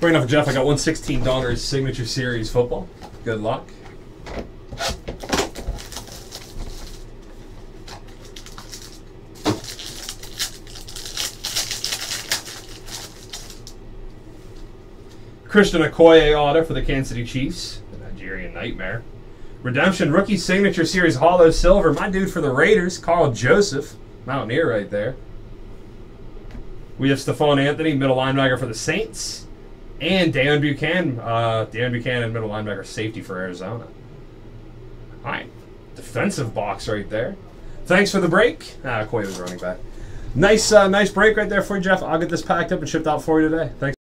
Right off of Jeff, I got $116 Signature Series football. Good luck. Christian Okoye auto for the Kansas City Chiefs. The Nigerian Nightmare. Redemption Rookie Signature Series Hollow Silver. My dude for the Raiders, Carl Joseph. Mountaineer right there. We have Stephon Anthony, middle linebacker for the Saints. And Dan Buchanan, middle linebacker safety for Arizona. All right. Defensive box right there. Thanks for the break. Okoye was running back. Nice break right there for you, Jeff. I'll get this packed up and shipped out for you today. Thanks.